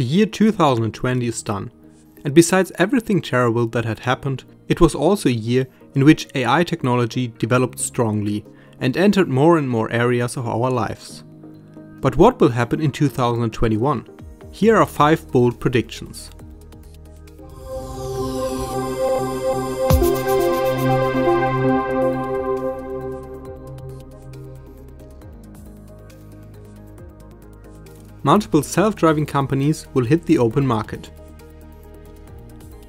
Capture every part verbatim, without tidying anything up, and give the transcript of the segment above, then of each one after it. The year two thousand twenty is done, and besides everything terrible that had happened, it was also a year in which A I technology developed strongly and entered more and more areas of our lives. But what will happen in two thousand twenty-one? Here are five bold predictions. Multiple self-driving companies will hit the open market.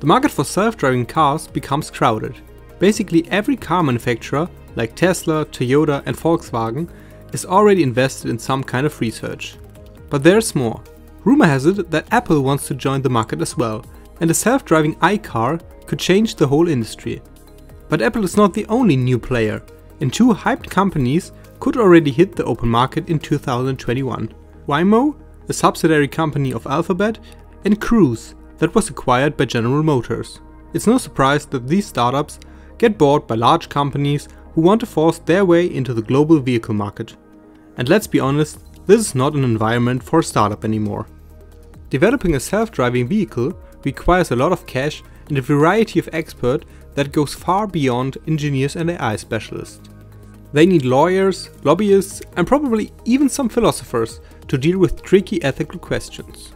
The market for self-driving cars becomes crowded. Basically every car manufacturer like Tesla, Toyota and Volkswagen is already invested in some kind of research. But there's more. Rumor has it that Apple wants to join the market as well, and a self-driving iCar could change the whole industry. But Apple is not the only new player, and two hyped companies could already hit the open market in two thousand twenty-one. Waymo, a subsidiary company of Alphabet, and Cruise, that was acquired by General Motors. It's no surprise that these startups get bought by large companies who want to force their way into the global vehicle market. And let's be honest, this is not an environment for a startup anymore. Developing a self-driving vehicle requires a lot of cash and a variety of experts that goes far beyond engineers and A I specialists. They need lawyers, lobbyists, and probably even some philosophers to deal with tricky ethical questions.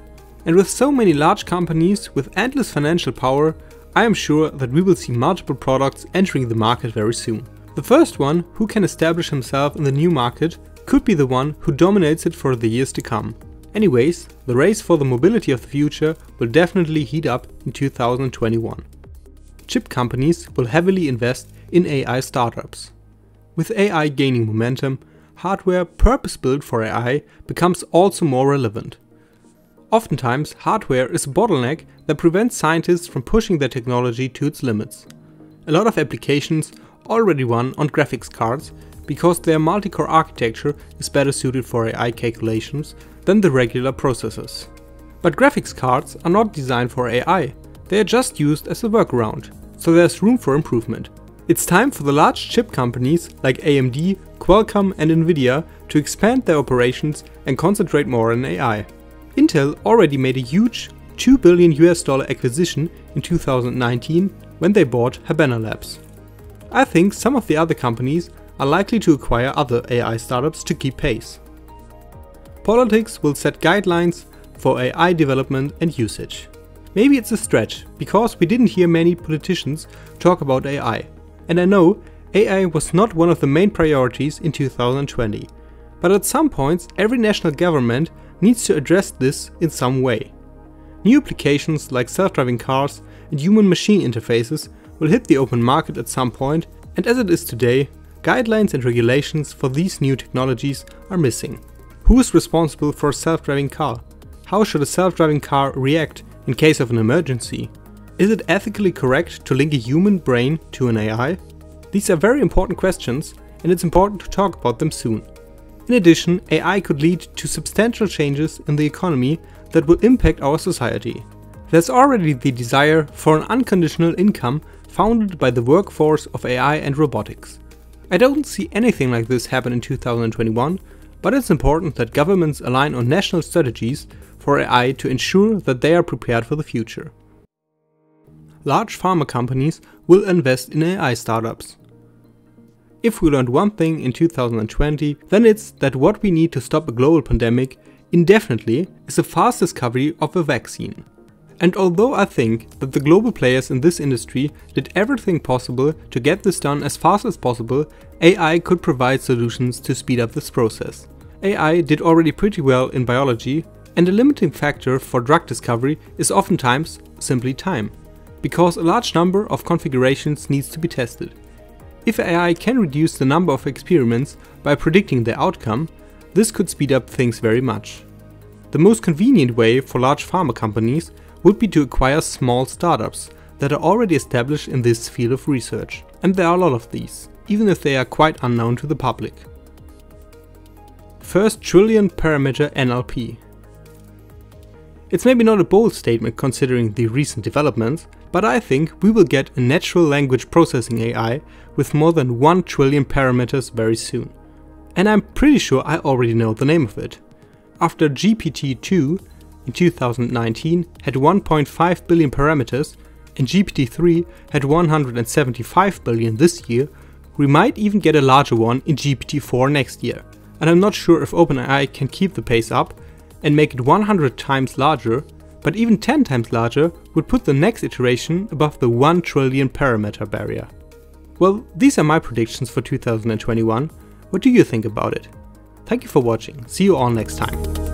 And with so many large companies with endless financial power, I am sure that we will see multiple products entering the market very soon. The first one who can establish himself in the new market could be the one who dominates it for the years to come. Anyways, the race for the mobility of the future will definitely heat up in two thousand twenty-one. Chip companies will heavily invest in A I startups. With A I gaining momentum, hardware purpose-built for A I becomes also more relevant. Oftentimes, hardware is a bottleneck that prevents scientists from pushing their technology to its limits. A lot of applications already run on graphics cards because their multi-core architecture is better suited for A I calculations than the regular processors. But graphics cards are not designed for A I, they are just used as a workaround, so there's room for improvement. It's time for the large chip companies like A M D, Qualcomm and NVIDIA to expand their operations and concentrate more on A I. Intel already made a huge two billion U S dollar acquisition in two thousand nineteen when they bought Habana Labs. I think some of the other companies are likely to acquire other A I startups to keep pace. Politics will set guidelines for A I development and usage. Maybe it's a stretch, because we didn't hear many politicians talk about A I. And I know A I was not one of the main priorities in two thousand twenty, but at some points every national government needs to address this in some way. New applications like self-driving cars and human-machine interfaces will hit the open market at some point, and as it is today, guidelines and regulations for these new technologies are missing. Who is responsible for a self-driving car? How should a self-driving car react in case of an emergency? Is it ethically correct to link a human brain to an A I? These are very important questions, and it's important to talk about them soon. In addition, A I could lead to substantial changes in the economy that will impact our society. There's already the desire for an unconditional income founded by the workforce of A I and robotics. I don't see anything like this happen in two thousand twenty-one, but it's important that governments align on national strategies for A I to ensure that they are prepared for the future. Large pharma companies will invest in A I startups. If we learned one thing in two thousand twenty, then it's that what we need to stop a global pandemic indefinitely is a fast discovery of a vaccine. And although I think that the global players in this industry did everything possible to get this done as fast as possible, A I could provide solutions to speed up this process. A I did already pretty well in biology, and a limiting factor for drug discovery is oftentimes simply time, because a large number of configurations needs to be tested. If A I can reduce the number of experiments by predicting the outcome, this could speed up things very much. The most convenient way for large pharma companies would be to acquire small startups that are already established in this field of research. And there are a lot of these, even if they are quite unknown to the public. First trillion parameter N L P. It's maybe not a bold statement considering the recent developments, but I think we will get a natural language processing A I with more than one trillion parameters very soon. And I'm pretty sure I already know the name of it. After G P T two, in two thousand nineteen had one point five billion parameters and G P T three had one hundred seventy-five billion this year, we might even get a larger one in G P T four next year. And I'm not sure if OpenAI can keep the pace up and make it one hundred times larger, but even ten times larger would put the next iteration above the one trillion parameter barrier. Well, these are my predictions for two thousand twenty-one. What do you think about it? Thank you for watching, see you all next time.